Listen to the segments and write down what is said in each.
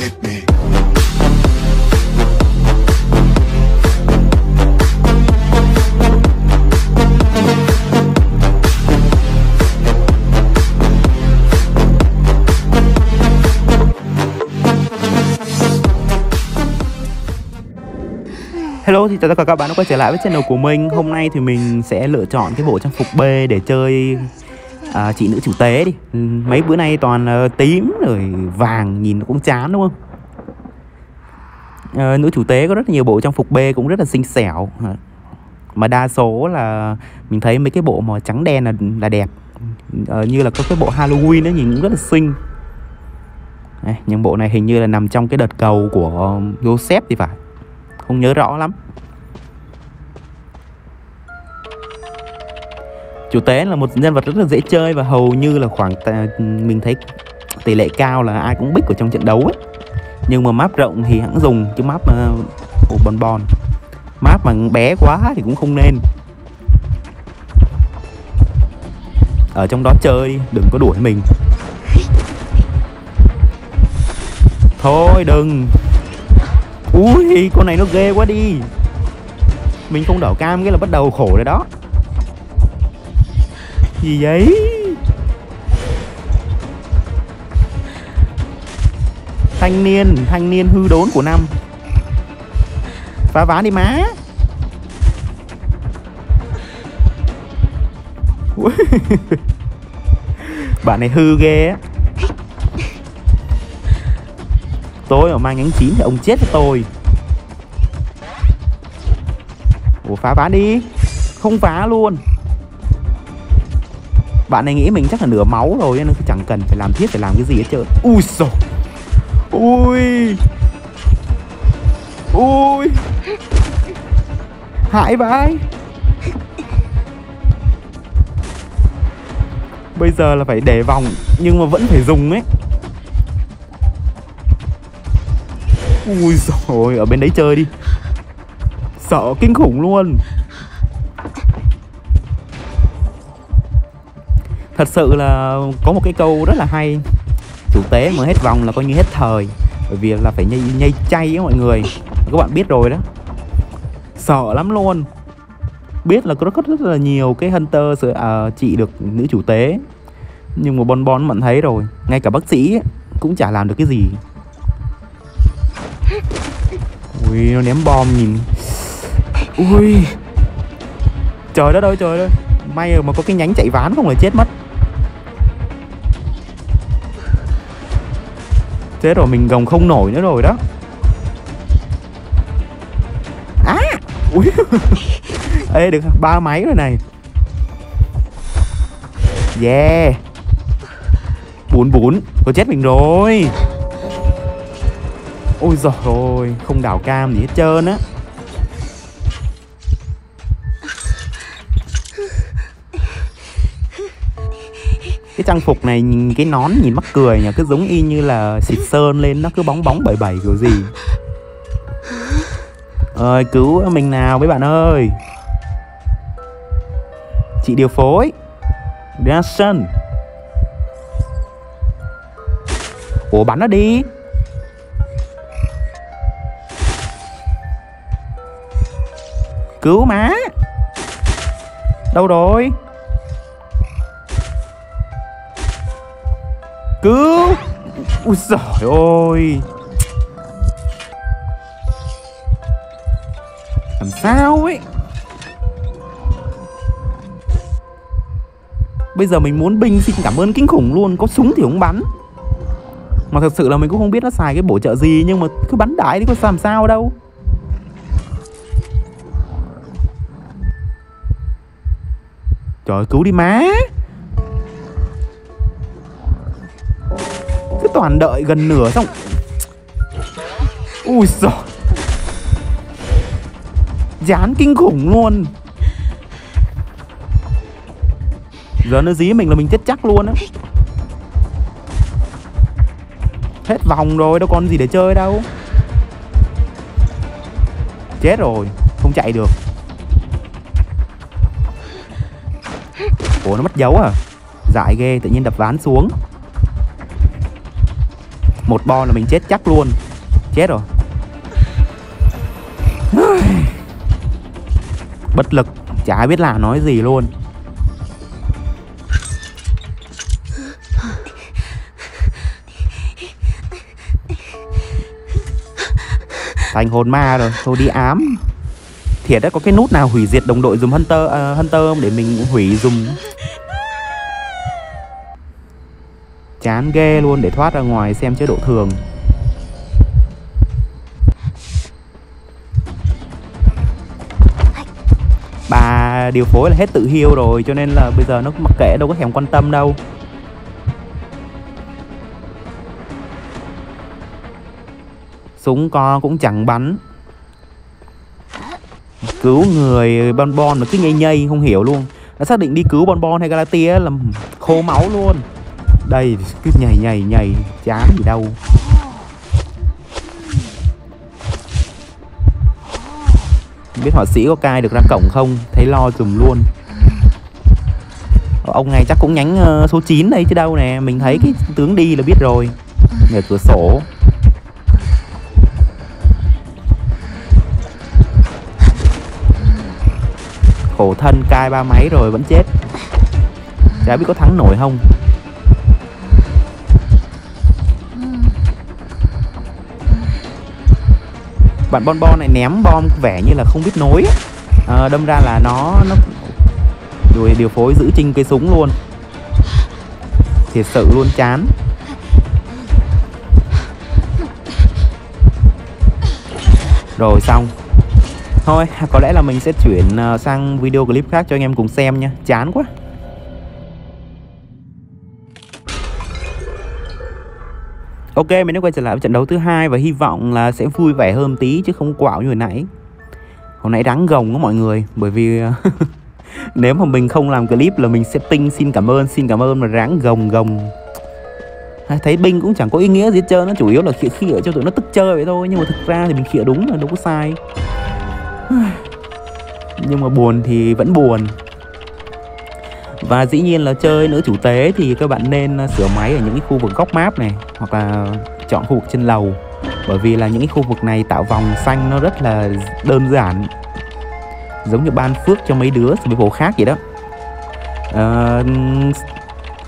hit me. Hello, thì chào tất cả các bạn đã quay trở lại với channel của mình. Hôm nay thì mình sẽ lựa chọn cái bộ trang phục B để chơi chị nữ chủ tế đi. Mấy bữa nay toàn tím rồi vàng, nhìn cũng chán đúng không? Nữ chủ tế có rất là nhiều bộ trang phục B cũng rất là xinh xẻo. Mà đa số là mình thấy mấy cái bộ màu trắng đen là đẹp. Như là có cái bộ Halloween nó nhìn cũng rất là xinh. Nhưng bộ này hình như là nằm trong cái đợt cầu của Joseph thì phải, không nhớ rõ lắm. Chủ tế là một nhân vật rất là dễ chơi và hầu như là mình thấy tỷ lệ cao là ai cũng pick ở trong trận đấu ấy. Nhưng mà map rộng thì hẳn dùng, chứ map bon bon, map mà bé quá thì cũng không nên. Ở trong đó chơi đi, đừng có đuổi mình. Thôi đừng. Ui, con này nó ghê quá đi. Mình không đảo cam cái là bắt đầu khổ rồi đó. Gì vậy? Thanh niên hư đốn của năm. Phá ván đi má. Bạn này hư ghê á. Tôi mà mang nhánh 9 thì ông chết với tôi. Ủa, phá ván đi. Không phá luôn. Bạn này nghĩ mình chắc là nửa máu rồi nên chẳng cần phải làm thiết, phải làm cái gì hết trơn. Ui giời. Ui. Ui. Hãi vãi. Bây giờ là phải để vòng, nhưng mà vẫn phải dùng ấy. Ui rồi, ở bên đấy chơi đi. Sợ kinh khủng luôn. Thật sự là có một cái câu rất là hay. Chủ tế mà hết vòng là coi như hết thời. Bởi vì là phải nhây chay á mọi người. Các bạn biết rồi đó. Sợ lắm luôn. Biết là có rất là nhiều cái hunter trị được nữ chủ tế. Nhưng mà bon bon bạn thấy rồi. Ngay cả bác sĩ cũng chả làm được cái gì. Ui, nó ném bom nhìn. Ui. Trời đất ơi, trời ơi. May mà có cái nhánh chạy ván không là chết mất. Thế rồi mình gồng không nổi nữa rồi đó. Á à. Ui. Ê, được 3 máy rồi này. Yeah. 44. Có chết mình rồi. Ôi giời ơi, không đào cam gì hết trơn á. Cái trang phục này, cái nón nhìn mắc cười nhỉ. Cứ giống y như là xịt sơn lên, nó cứ bóng bóng bẩy bẩy kiểu gì. Ơi, cứu mình nào mấy bạn ơi. Chị điều phối ra sân. Ủa, bắn nó đi. Cứu má. Đâu rồi? Cứu. Úi giời ơi. Làm sao ấy. Bây giờ mình muốn binh xin cảm ơn kinh khủng luôn. Có súng thì không bắn. Mà thật sự là mình cũng không biết nó xài cái bổ trợ gì. Nhưng mà cứ bắn đại thì có làm sao đâu. Trời ơi, cứu đi má. Cứ toàn đợi gần nửa xong. Ui giời. Dán kinh khủng luôn. Giờ nó dí mình là mình chết chắc luôn á. Hết vòng rồi, đâu còn gì để chơi đâu. Chết rồi, không chạy được. Ủa, nó mất dấu à? Dại ghê, tự nhiên đập ván xuống. Một bo là mình chết chắc luôn. Chết rồi. Bất lực, chả biết là nói gì luôn. Thành hồn ma rồi, tôi đi ám. Thiệt đã có cái nút nào hủy diệt đồng đội dùm Hunter, Hunter không? Để mình hủy dùm. Chán ghê luôn, để thoát ra ngoài xem chế độ thường. Bà điều phối là hết tự heal rồi, cho nên là bây giờ nó mặc kệ, đâu có thèm quan tâm đâu. Súng co cũng chẳng bắn. Cứu người Bon Bon mà cứ nhây nhây không hiểu luôn. Đã xác định đi cứu Bon Bon hay Galatia là khô máu luôn. Đây cứ nhảy nhảy nhảy chán gì đâu. Không biết họa sĩ có cai được ra cổng không, thấy lo dùm luôn. Ông này chắc cũng nhánh số 9 đây chứ đâu nè, mình thấy cái tướng đi là biết rồi. Nhờ cửa sổ. Khổ thân, cai ba máy rồi vẫn chết. Chả biết có thắng nổi không. Bạn Bon Bon này ném bom vẻ như là không biết nối. Đâm ra là nó điều phối giữ chinh cái súng luôn. Thiệt sự luôn, chán. Rồi xong. Thôi, có lẽ là mình sẽ chuyển sang video clip khác cho anh em cùng xem nha. Chán quá. Ok, mình đã quay trở lại với trận đấu thứ hai và hy vọng là sẽ vui vẻ hơn tí chứ không quạo như hồi nãy. Hồi nãy đáng gồng đó mọi người, bởi vì nếu mà mình không làm clip là mình sẽ ping xin cảm ơn mà ráng gồng. Thấy ping cũng chẳng có ý nghĩa gì hết trơn, nó chủ yếu là khịa cho tụi nó tức chơi vậy thôi, nhưng mà thực ra thì mình khịa đúng là đâu có sai. Nhưng mà buồn thì vẫn buồn. Và dĩ nhiên là chơi nữ chủ tế thì các bạn nên sửa máy ở những cái khu vực góc map này, hoặc là chọn khu vực trên lầu. Bởi vì là những cái khu vực này tạo vòng xanh nó rất là đơn giản, giống như ban phước cho mấy đứa survival khác vậy đó.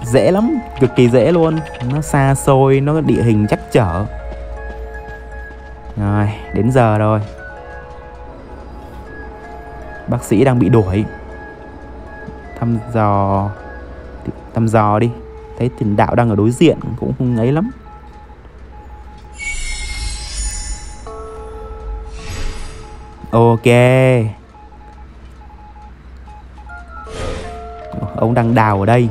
Dễ lắm, cực kỳ dễ luôn. Nó xa xôi, nó địa hình chắc chở. Rồi, đến giờ rồi. Bác sĩ đang bị đuổi. Thăm dò đi. Thấy tiền đạo đang ở đối diện cũng không ấy lắm. Ok. Ông đang đào ở đây.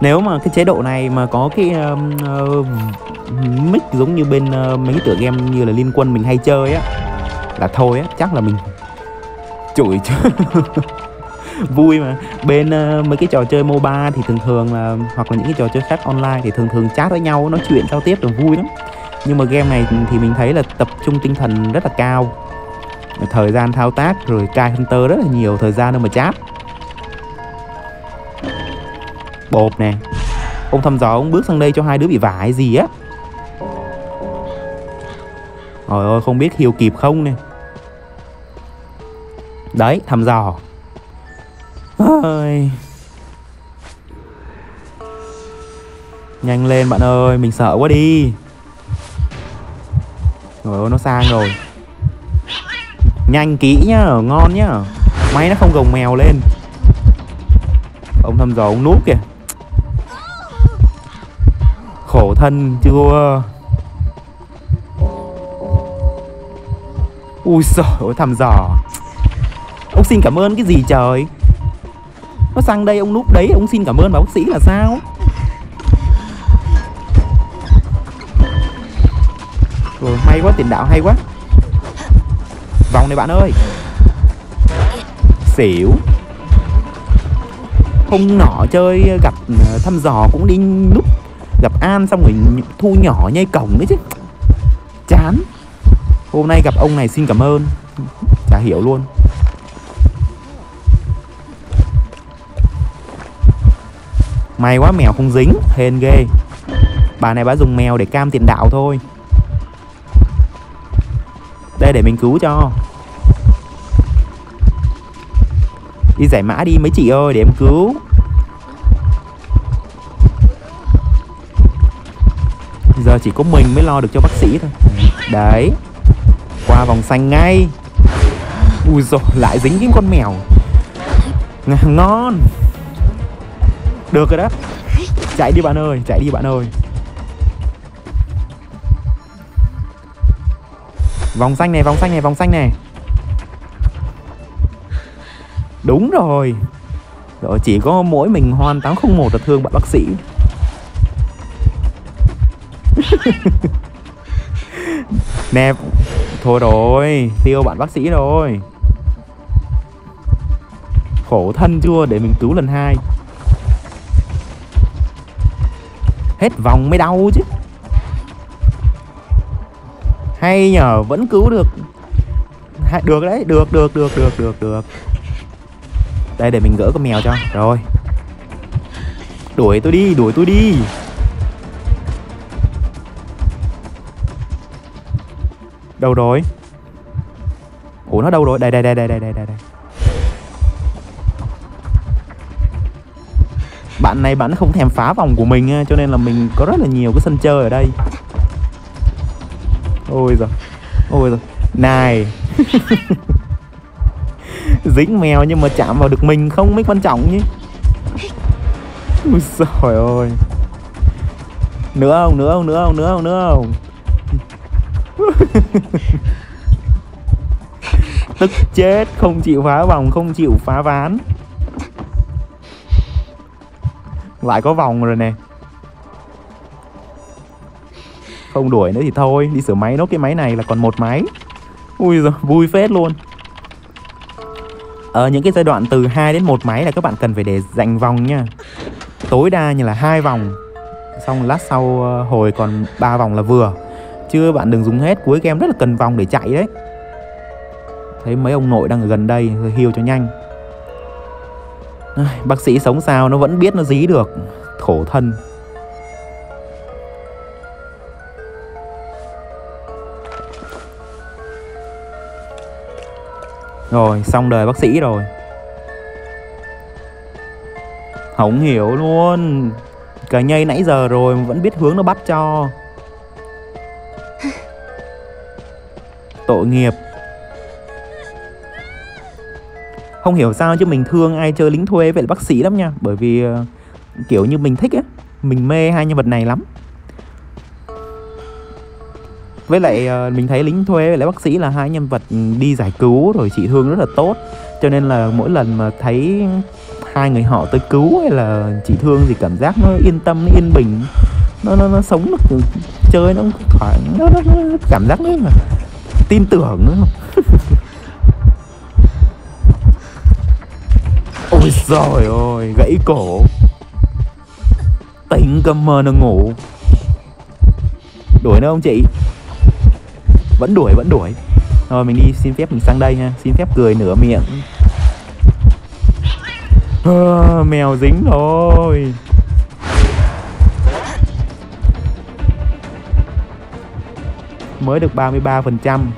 Nếu mà cái chế độ này mà có cái mic giống như bên mấy tựa game như là Liên Quân mình hay chơi á, là thôi á, chắc là mình chửi chứ. Vui mà. Bên mấy cái trò chơi MOBA thì thường là, hoặc là những cái trò chơi khác online thì thường chat với nhau, nói chuyện giao tiếp rồi vui lắm. Nhưng mà game này thì mình thấy là tập trung tinh thần rất là cao, thời gian thao tác rồi try Hunter rất là nhiều thời gian đâu mà chat. Bộp nè. Ông thăm dò ông bước sang đây cho hai đứa bị vả hay gì á. Trời ơi, không biết hiểu kịp không nè. Đấy, thăm dò. Ôi. Nhanh lên bạn ơi, mình sợ quá đi. Trời ơi, nó sang rồi. Nhanh kỹ nhá, ngon nhá. Máy nó không gồng mèo lên. Ông thăm dò ông núp kìa. Khổ thân chưa. Ui giời ơi, thăm dò. Ông xin cảm ơn cái gì trời. Nó sang đây ông núp đấy, ông xin cảm ơn bác sĩ là sao? Rồi, may quá, tiền đạo hay quá. Vòng này bạn ơi. Xỉu. Không nọ chơi gặp thăm dò cũng đi núp, gặp An xong rồi thu nhỏ nhây cổng đấy chứ. Chán. Hôm nay gặp ông này xin cảm ơn, chả hiểu luôn. May quá mèo không dính, hên ghê. Bà này bà dùng mèo để cam tiền đạo thôi. Đây để mình cứu cho. Đi giải mã đi mấy chị ơi, để em cứu. Giờ chỉ có mình mới lo được cho bác sĩ thôi. Đấy, qua vòng xanh ngay. Ui dồi, lại dính cái con mèo. Ngon. Được rồi đó. Chạy đi bạn ơi, chạy đi bạn ơi. Vòng xanh này, vòng xanh này, vòng xanh này. Đúng rồi. Rồi chỉ có mỗi mình Hoan 801 là thương bạn bác sĩ. Nè, thôi rồi, tiêu bạn bác sĩ rồi. Khổ thân chưa, để mình cứu lần hai. Hết vòng mới đau chứ. Hay nhờ, vẫn cứu được. Được đấy, được. Đây để mình gỡ con mèo cho. Rồi. Đuổi tôi đi, Đâu rồi? Ủa nó đâu rồi? Đây đây. Bạn này bạn không thèm phá vòng của mình, cho nên là mình có rất là nhiều cái sân chơi ở đây. Ôi giời. Này. Dính mèo nhưng mà chạm vào được mình không mới quan trọng chứ. Ôi giời ơi. Nữa không? Nữa không? Tức chết, không chịu phá vòng, không chịu phá ván. Lại có vòng rồi nè. Không đuổi nữa thì thôi, đi sửa máy nốt cái máy này là còn một máy. Ui giời, vui phết luôn. Ở những cái giai đoạn từ 2 đến 1 máy là các bạn cần phải để dành vòng nha. Tối đa như là 2 vòng. Xong lát sau hồi còn 3 vòng là vừa. Chứ bạn đừng dùng hết, cuối game rất là cần vòng để chạy đấy. Thấy mấy ông nội đang ở gần đây, heal cho nhanh. Bác sĩ sống sao nó vẫn biết nó dí được. Khổ thân. Rồi, xong đời bác sĩ rồi. Không hiểu luôn. Cà nhây nãy giờ rồi mà vẫn biết hướng nó bắt cho. Tội nghiệp. Không hiểu sao chứ mình thương ai chơi lính thuê vậy là bác sĩ lắm nha. Bởi vì kiểu như mình thích á. Mình mê hai nhân vật này lắm. Với lại mình thấy lính thuê với lại bác sĩ là hai nhân vật đi giải cứu rồi trị thương rất là tốt. Cho nên là mỗi lần mà thấy hai người họ tới cứu hay là trị thương thì cảm giác nó yên tâm, nó yên bình. Nó sống, nó chơi, nó thoải nó cảm giác nó tin tưởng nữa không? Ôi giời ơi, gãy cổ. Tỉnh cầm mờ nó ngủ. Đuổi nữa không chị? Vẫn đuổi. Rồi mình đi, xin phép mình sang đây ha. Xin phép cười nửa miệng. Mèo dính rồi. Mới được 33%.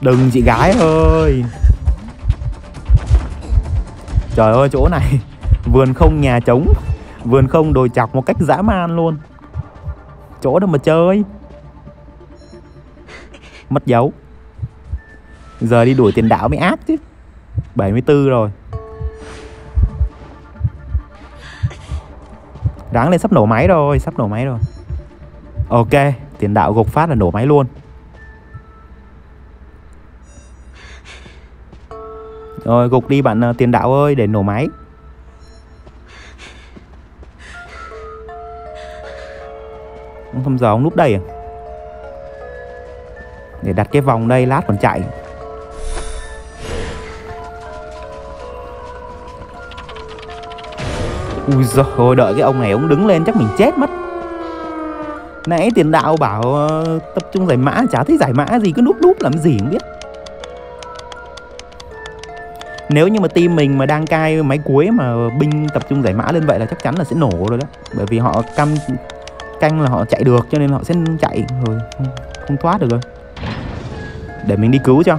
Đừng chị gái ơi. Trời ơi, chỗ này vườn không nhà trống, vườn không đồi chọc một cách dã man luôn. Chỗ đâu mà chơi. Mất dấu. Giờ đi đuổi tiền đạo mới áp chứ. 74 rồi. Ráng lên, sắp nổ máy rồi. Ok, tiền đạo gục phát là nổ máy luôn. Rồi gục đi bạn tiền đạo ơi, để nổ máy. Không giờ ông núp đây à? Để đặt cái vòng đây lát còn chạy. Ui giời ơi, đợi cái ông này ông đứng lên chắc mình chết mất. Nãy tiền đạo bảo tập trung giải mã, chả thấy giải mã gì, cứ núp làm gì không biết. Nếu như mà team mình mà đang cai máy cuối mà binh tập trung giải mã lên vậy là chắc chắn là sẽ nổ rồi đó. Bởi vì họ canh là họ chạy được cho nên họ sẽ chạy rồi, không thoát được rồi. Để mình đi cứu cho.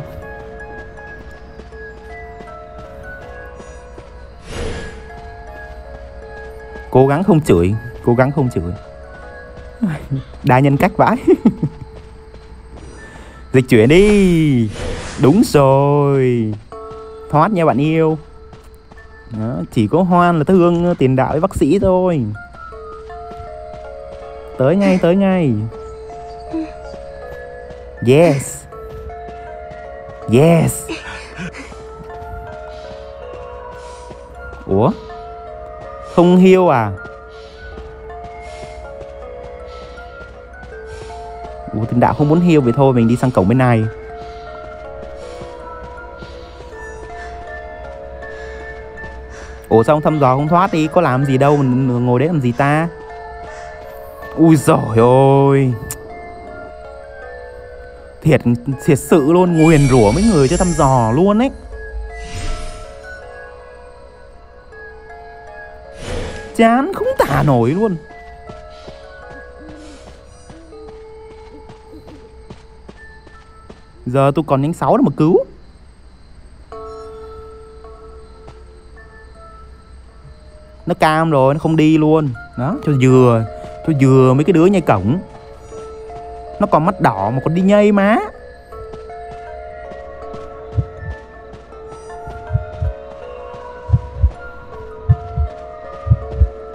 Cố gắng không chửi, cố gắng không chửi. Đa nhân cách vãi. Dịch chuyển đi. Đúng rồi. Thoát nha bạn yêu. Đó, chỉ có Hoan là thương tiền đạo với bác sĩ thôi. Tới ngay, tới ngay. Yes. Yes. Ủa? Không heal à? Ủa, tiền đạo không muốn heal vậy thôi, mình đi sang cổng bên này. Ủa sao không thăm dò không thoát đi, có làm gì đâu, mình ngồi đấy làm gì ta? Ui giời ơi. Thiệt sự luôn, nguyền rủa mấy người cho thăm dò luôn ấy. Chán không tả nổi luôn. Giờ tôi còn đánh 6 để mà cứu. Nó cam rồi, nó không đi luôn. Đó, cho dừa mấy cái đứa nhai cổng. Nó còn mắt đỏ mà còn đi nhây má.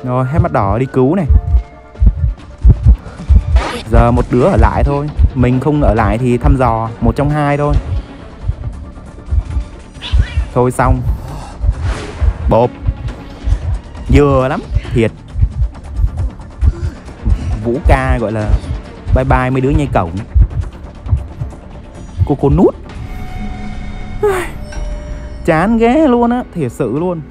Rồi, hết mắt đỏ đi cứu này. Giờ một đứa ở lại thôi. Mình không ở lại thì thăm dò. Một trong hai thôi. Thôi xong. Bộp. Dừa lắm, thiệt. Vũ ca gọi là bye bye mấy đứa nhai cổng. Cô nút. Chán ghê luôn á, thiệt sự luôn.